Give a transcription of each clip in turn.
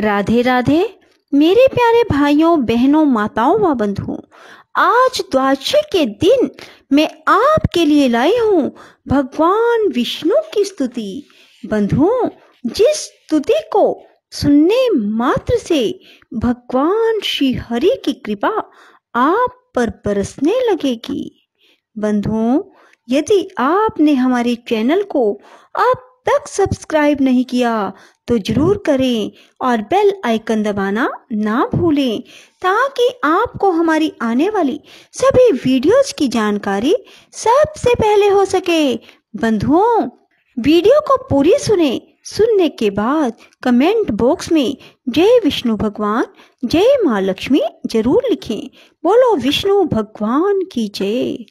राधे राधे मेरे प्यारे भाइयों, बहनों, माताओं व बंधुओं, आज द्वादशी के दिन मैं आपके लिए लाई हूँ भगवान विष्णु की स्तुति। बंधुओं, जिस स्तुति को सुनने मात्र से भगवान श्री हरि की कृपा आप पर बरसने लगेगी। बंधुओं, यदि आपने हमारे चैनल को अब तक सब्सक्राइब नहीं किया तो जरूर करें और बेल आइकन दबाना ना भूलें, ताकि आपको हमारी आने वाली सभी वीडियोज की जानकारी सबसे पहले हो सके। बंधुओं, वीडियो को पूरी सुने। सुनने के बाद कमेंट बॉक्स में जय विष्णु भगवान, जय माँ लक्ष्मी जरूर लिखें। बोलो विष्णु भगवान की जय।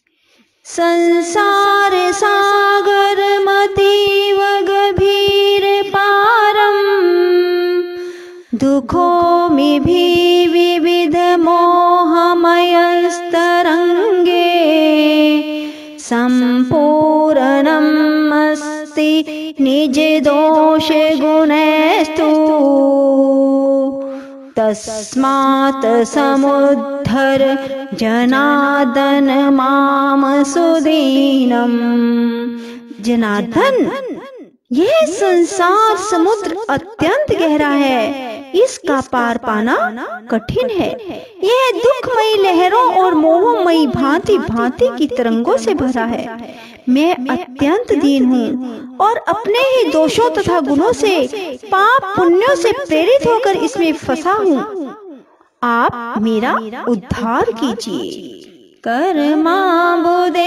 संसार सागर मतीव गभीर पारम, दुखों में भी विविध मोहमय तरंगे, संपूर्णम् अस्ति निज दोष गुणैस्तु, तस्मात् समुद्धर जनार्दन माम सुदीनम। जनार्दन, यह संसार समुद्र अत्यंत गहरा है, इसका पार पाना कठिन है। यह दुखमयी लहरों और मोहमयी भांति भांति की तरंगों से भरा है। मैं अत्यंत दीन हूँ और अपने ही दोषों तथा गुणों से, पाप पुण्यों से प्रेरित होकर इसमें फंसा हूँ। आप मेरा उद्धार कीजिए। कर्माबुदे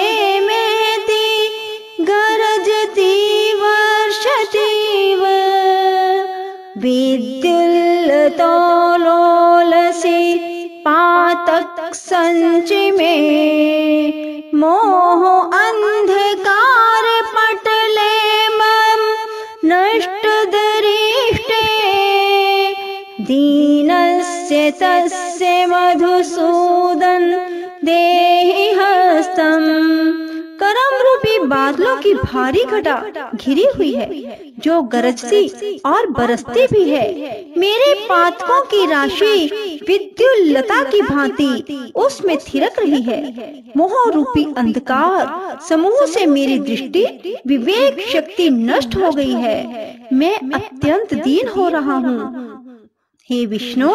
में ती गरजती वर्षतीव, विद्युल्लोलसी पातक संचिमे, मोह अंधकार पटले मम नष्ट दृष्टे, दीनस्य तस्य मधुसूदन देहि हस्तम्। करम रूपी बादलों की भारी घटा घिरी हुई है, जो गरजती और बरसती भी है। मेरे पातकों की राशि विद्युल्लता की भांति उसमें थिरक रही है। मोह रूपी अंधकार समूह से मेरी दृष्टि, विवेक शक्ति नष्ट हो गई है। मैं अत्यंत दीन हो रहा हूँ। हे विष्णु,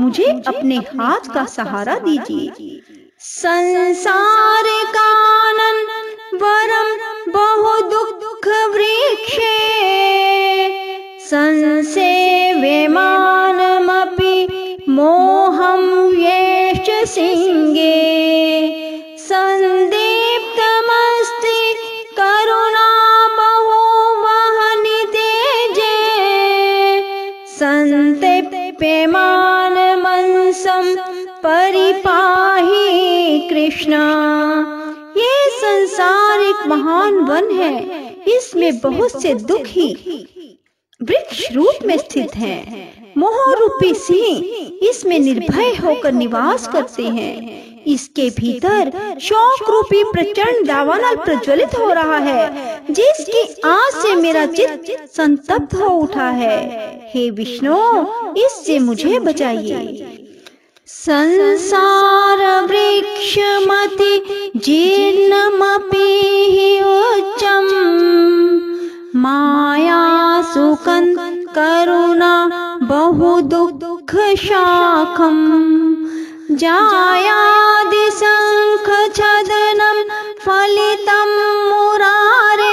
मुझे अपने हाथ का सहारा दीजिए। संसार कानन वरम बहु दुख वृक्षे, संसेवे मानमपि मोहम येष सिंगे, संदीप्तमस्ति करुणा बहु वहनि तेजे, संतप्यमान मनसं परिपाहि कृष्णा। ये संसार एक महान वन है, इसमें बहुत से दुख ही वृक्ष रूप में स्थित हैं। मोह रूपी सिंह इसमें निर्भय होकर निवास करते हैं। इसके भीतर शोक रूपी प्रचंड दावानल प्रज्वलित हो रहा है, जिसकी आंच से मेरा चित्त संतप्त हो उठा है। हे विष्णु, इससे मुझे बचाइए। संसार वृक्षमति जीर्णमपि उच्चम, माया सुकं करुणा बहु दुख शाखम, जायादि शंख छदनम फलितम मुरारे,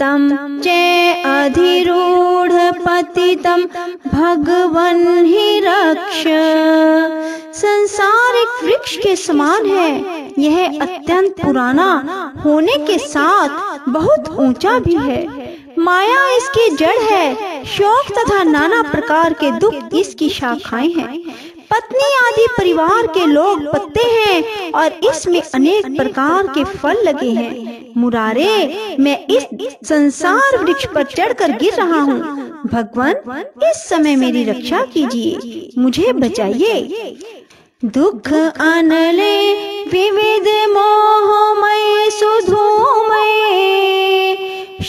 तम चे अधिरूढ़ पतितम भगवन हि रक्ष। संसार एक वृक्ष के समान है। यह अत्यंत पुराना होने के साथ बहुत ऊंचा भी है। माया इसकी जड़ है, शोक तथा नाना प्रकार के दुख इसकी शाखाएं हैं। पत्नी आदि परिवार के लोग पत्ते हैं और इसमें अनेक प्रकार के फल लगे हैं। मुरारे, मैं इस संसार वृक्ष पर चढ़कर गिर रहा हूँ। भगवान, इस समय मेरी रक्षा कीजिए, मुझे बचाइए। दुख अनले विविध मोहमय सुधूमय,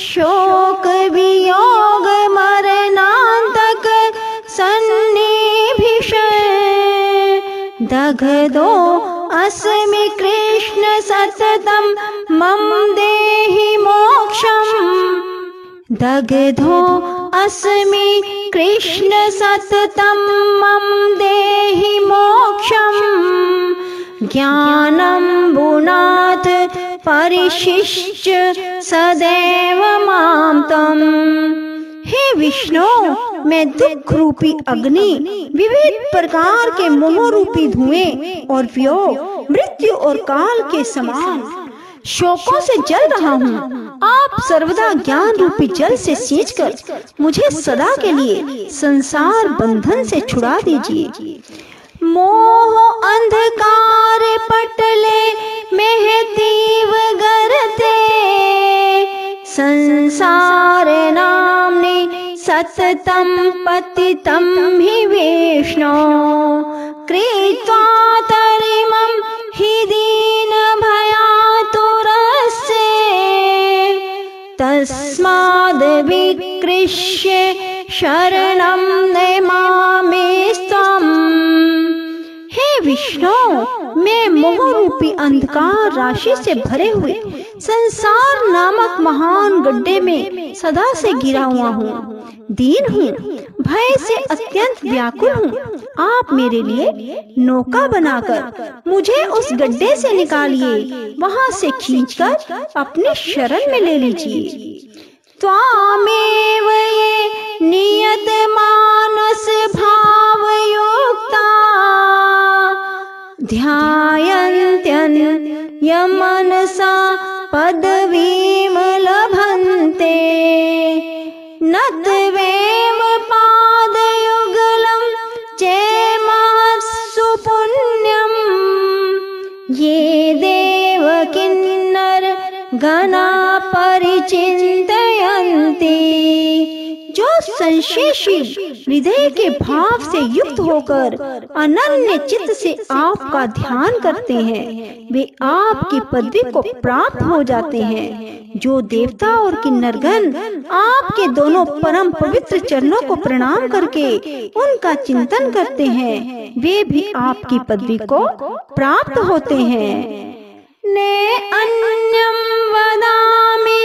शोक वियोग मरणांतक अघदो अस्मि कृष्ण सततं मम देहि मोक्षम्। दग्धो अस्मि कृष्ण सततं मम देहि मोक्षम्। ज्ञानं बुनात् परिशिष्ट सदैव मां तम्। हे विष्णु, मैं दुख रूपी अग्नि, विविध प्रकार के मोह रूपी धुएं और वियोग, मृत्यु और काल के समान शोकों से जल रहा हूँ। आप सर्वदा ज्ञान रूपी जल से सींचकर मुझे सदा के लिए संसार बंधन से छुड़ा दीजिए। मोह अंधकार पटले महतीव गरते, संसार नामने सततं पतितं हि विष्णो। कृत्वा तरिमं हि दीनभयातुरस्य, तस्माद् विकृष्य शरणं नमामि त्वम्। हे विष्णु, मैं मोह रूपी अंधकार राशि से भरे हुए संसार नामक महान गड्ढे में सदा से गिरा हुआ हूँ। दीन हूँ, भय से अत्यंत व्याकुल हूँ। आप मेरे लिए नौका बनाकर मुझे उस गड्ढे से निकालिए, वहाँ से खींचकर अपने शरण में ले लीजिए। त्वामेव ये नियत मानस भावयुक्ता, ध्यायन्त्यन्यमनसा पदवीं लभन्ते। नत्वेव पादयुगलं चैव सुपुण्यं, ये देव किन्नर गणा परिचिन्तयन्ति। जो संशयशील हृदय के भाव से युक्त होकर अनन्य चित्त से आपका ध्यान करते हैं, वे आपकी पदवी को प्राप्त हो जाते हैं। जो देवता और किन्नरगण आपके दोनों परम पवित्र चरणों को प्रणाम करके उनका चिंतन करते हैं, वे भी आपकी पदवी को प्राप्त होते हैं। ने अन्यं वदामि,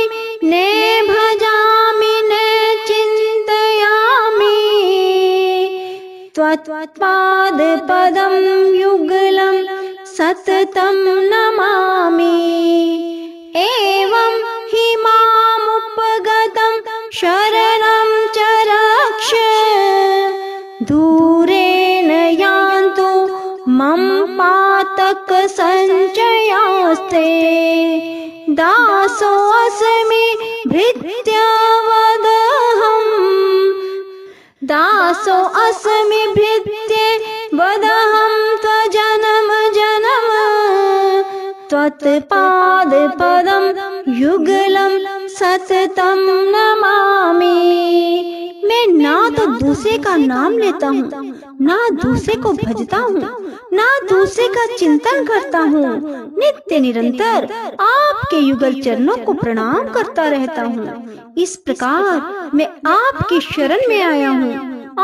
ने भजामि, ने चिन्तयामि। त्वत्पाद पदं युगलं सततं नमामि। एवं हि मामुपगतं शरणं च रक्ष, दूरेण यान्तु मम पातक संचयास्ते। दासोऽस्मि भृत्यवदहम्, दासोऽस्मि भृत्यवदहम् त्वजनम जनम। त्वत्पादपदं युगलं सततं नमामि। मैं ना तो दूसरे का नाम लेता हूँ, ना दूसरे को भजता हूँ, ना दूसरे का चिंतन करता हूँ। नित्य निरंतर आपके युगल चरणों को प्रणाम करता रहता हूँ। इस प्रकार मैं आपकी शरण में आया हूँ।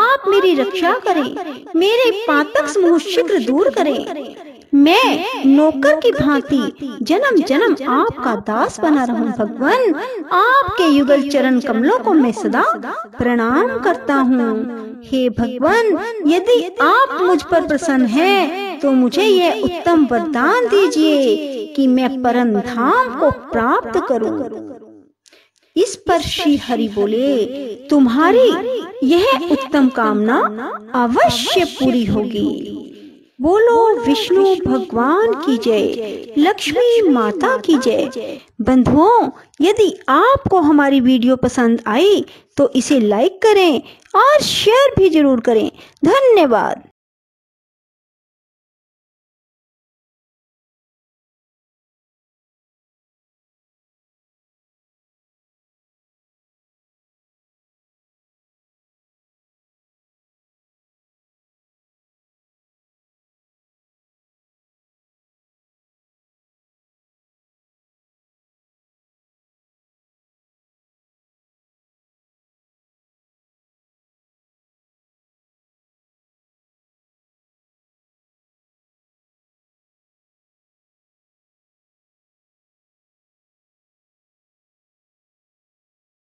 आप मेरी रक्षा करें, मेरे पातक समूह शीघ्र दूर करें। मैं नौकर की भांति जन्म जन्म आपका दास बना रहूं। भगवान, आपके युगल चरण कमलों को मैं सदा प्रणाम करता हूँ। हे भगवान, यदि आप मुझ पर प्रसन्न हैं, तो मुझे यह उत्तम वरदान दीजिए कि मैं परम धाम को प्राप्त करूं। इस पर श्री हरि बोले, तुम्हारी यह उत्तम कामना अवश्य पूरी होगी। बोलो विष्णु भगवान की जय, लक्ष्मी माता की जय। बंधुओं, यदि आपको हमारी वीडियो पसंद आई तो इसे लाइक करें और शेयर भी जरूर करें। धन्यवाद।